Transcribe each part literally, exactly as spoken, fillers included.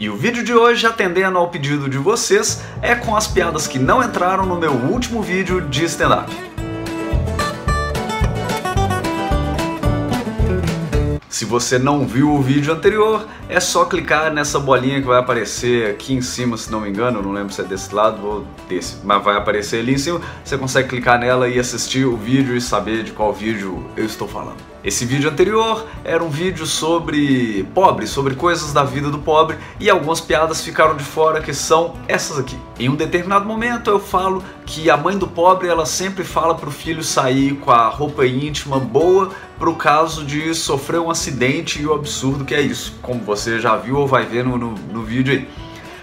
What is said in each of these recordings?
E o vídeo de hoje, atendendo ao pedido de vocês, é com as piadas que não entraram no meu último vídeo de stand-up. Se você não viu o vídeo anterior, é só clicar nessa bolinha que vai aparecer aqui em cima, se não me engano, não lembro se é desse lado ou desse, mas vai aparecer ali em cima, você consegue clicar nela e assistir o vídeo e saber de qual vídeo eu estou falando. Esse vídeo anterior era um vídeo sobre pobre, sobre coisas da vida do pobre, e algumas piadas ficaram de fora que são essas aqui. Em um determinado momento eu falo que a mãe do pobre ela sempre fala pro filho sair com a roupa íntima boa pro caso de sofrer um acidente, e o absurdo que é isso, como você já viu ou vai ver no, no, no vídeo aí.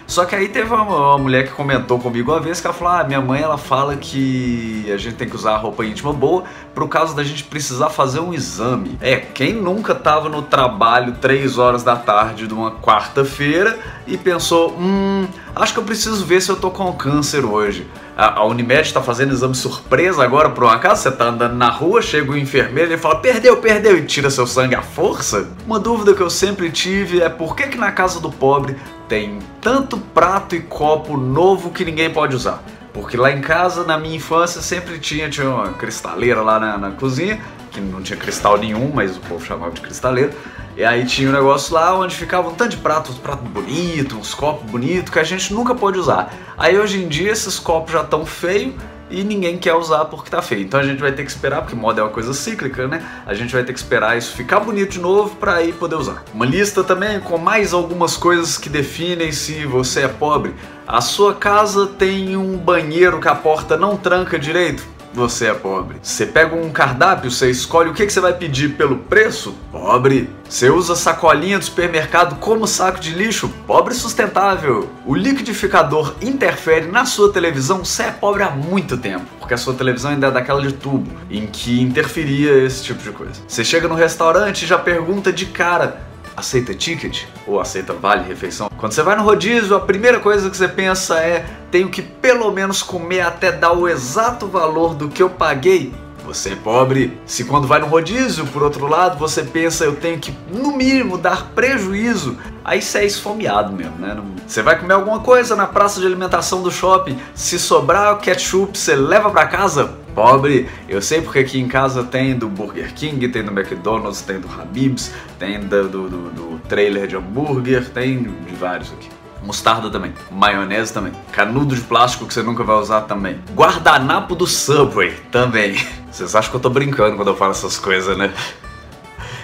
Só que aí teve uma, uma mulher que comentou comigo uma vez que ela falou: ah, minha mãe ela fala que a gente tem que usar a roupa íntima boa pro caso da gente precisar fazer um exame. É, quem nunca tava no trabalho três horas da tarde de uma quarta-feira e pensou, hum, acho que eu preciso ver se eu tô com câncer hoje. A, a Unimed tá fazendo exame surpresa agora por um acaso, você tá andando na rua, chega o enfermeiro e fala, perdeu, perdeu, e tira seu sangue à força. Uma dúvida que eu sempre tive é por que que na casa do pobre tem tanto prato e copo novo que ninguém pode usar. Porque lá em casa, na minha infância, sempre tinha, tinha uma cristaleira lá na, na cozinha, que não tinha cristal nenhum, mas o povo chamava de cristaleira. E aí tinha um negócio lá onde ficava um tanto de prato, uns pratos bonitos, uns copos bonitos, que a gente nunca pode usar. Aí hoje em dia esses copos já estão feios e ninguém quer usar porque tá feio. Então a gente vai ter que esperar, porque moda é uma coisa cíclica, né? A gente vai ter que esperar isso ficar bonito de novo pra aí poder usar. Uma lista também com mais algumas coisas que definem se você é pobre. A sua casa tem um banheiro que a porta não tranca direito? Você é pobre. Você pega um cardápio, você escolhe o que você vai pedir pelo preço? Pobre. Você usa sacolinha do supermercado como saco de lixo? Pobre sustentável. O liquidificador interfere na sua televisão? Você é pobre há muito tempo, porque a sua televisão ainda é daquela de tubo, em que interferia esse tipo de coisa. Você chega no restaurante e já pergunta de cara, aceita ticket? Ou aceita vale-refeição? Quando você vai no rodízio, a primeira coisa que você pensa é tenho que pelo menos comer até dar o exato valor do que eu paguei? Você é pobre. Se quando vai no rodízio, por outro lado, você pensa eu tenho que, no mínimo, dar prejuízo, aí você é esfomeado mesmo, né? Você vai comer alguma coisa na praça de alimentação do shopping, se sobrar o ketchup, você leva pra casa? Pobre. Eu sei porque aqui em casa tem do Burger King, tem do McDonald's, tem do Habib's, tem do, do, do, do trailer de hambúrguer, tem de vários aqui. Mostarda também, maionese também, canudo de plástico que você nunca vai usar também, guardanapo do Subway também. Vocês acham que eu tô brincando quando eu falo essas coisas, né?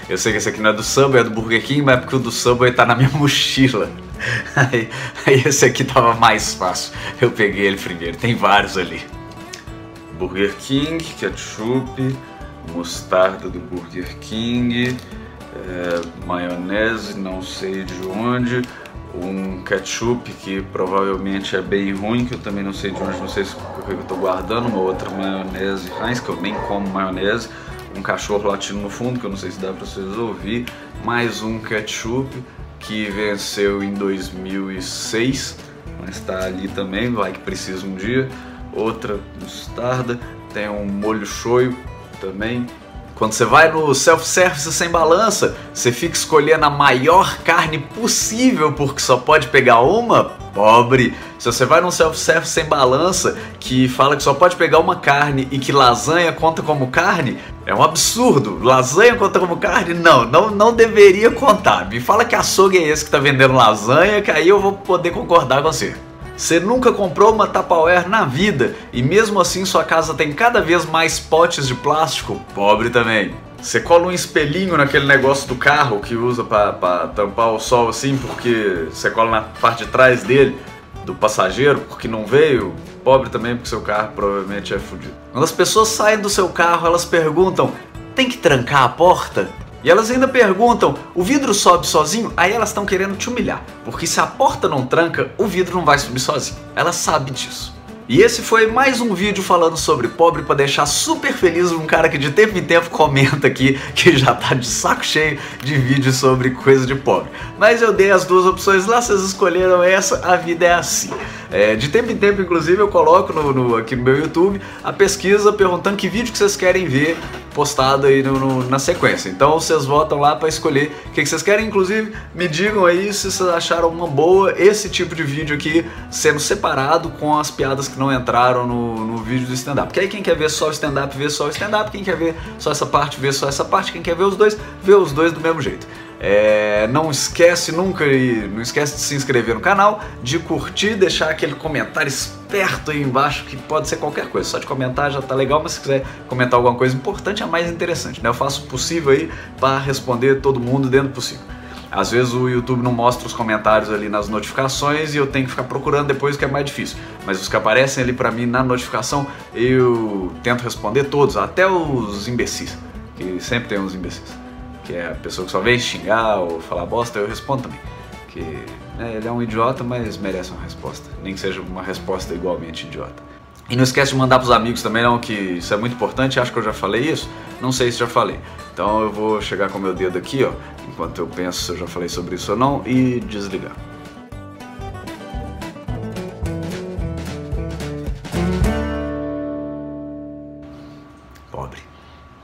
Eu sei que esse aqui não é do Subway, é do Burger King, mas é porque o do Subway tá na minha mochila. Aí, aí esse aqui tava mais fácil, eu peguei ele primeiro, tem vários ali. Burger King, ketchup, mostarda do Burger King, é, maionese, não sei de onde, um ketchup que provavelmente é bem ruim, que eu também não sei de onde, não sei se eu estou guardando, uma outra maionese Heinz, que eu nem como maionese, um cachorro latindo no fundo, que eu não sei se dá para vocês ouvir, mais um ketchup que venceu em dois mil e seis, mas está ali também, vai que precisa um dia. Outra mostarda, tem um molho shoyu também. Quando você vai no self-service sem balança, você fica escolhendo a maior carne possível porque só pode pegar uma? Pobre. Se você vai num self-service sem balança que fala que só pode pegar uma carne e que lasanha conta como carne, é um absurdo. Lasanha conta como carne? Não, não, não deveria contar. Me fala que açougue é esse que tá vendendo lasanha, que aí eu vou poder concordar com você. Você nunca comprou uma Tupperware na vida e mesmo assim sua casa tem cada vez mais potes de plástico? Pobre também. Você cola um espelhinho naquele negócio do carro que usa para tampar o sol assim, porque você cola na parte de trás dele, do passageiro, porque não veio? Pobre também, porque seu carro provavelmente é fodido. Quando as pessoas saem do seu carro, elas perguntam, tem que trancar a porta? E elas ainda perguntam, o vidro sobe sozinho? Aí elas estão querendo te humilhar, porque se a porta não tranca, o vidro não vai subir sozinho. Ela sabe disso. E esse foi mais um vídeo falando sobre pobre para deixar super feliz um cara que de tempo em tempo comenta aqui que já tá de saco cheio de vídeos sobre coisa de pobre. Mas eu dei as duas opções lá, vocês escolheram essa, a vida é assim. É, de tempo em tempo, inclusive, eu coloco no, no, aqui no meu YouTube a pesquisa perguntando que vídeo que vocês querem ver postado aí no, no, na sequência. Então vocês votam lá para escolher o que, que vocês querem. Inclusive, me digam aí se vocês acharam uma boa esse tipo de vídeo aqui sendo separado com as piadas que não entraram no, no vídeo do stand-up. Porque aí quem quer ver só o stand-up, vê só o stand-up. Quem quer ver só essa parte, vê só essa parte. Quem quer ver os dois, vê os dois do mesmo jeito. É, não esquece nunca e não esquece de se inscrever no canal, de curtir, deixar aquele comentário esperto aí embaixo, que pode ser qualquer coisa, só de comentar já tá legal, mas se quiser comentar alguma coisa importante é mais interessante, né? Eu faço o possível aí para responder todo mundo dentro do possível. Às vezes o YouTube não mostra os comentários ali nas notificações e eu tenho que ficar procurando depois, o que é mais difícil. Mas os que aparecem ali pra mim na notificação, eu tento responder todos, até os imbecis, que sempre tem uns imbecis. Que é a pessoa que só vem xingar ou falar bosta, eu respondo também. Que né, ele é um idiota, mas merece uma resposta. Nem que seja uma resposta igualmente idiota. E não esquece de mandar pros amigos também não, que isso é muito importante. Acho que eu já falei isso, não sei se já falei. Então eu vou chegar com o meu dedo aqui, ó, enquanto eu penso se eu já falei sobre isso ou não, e desligar. Pobre.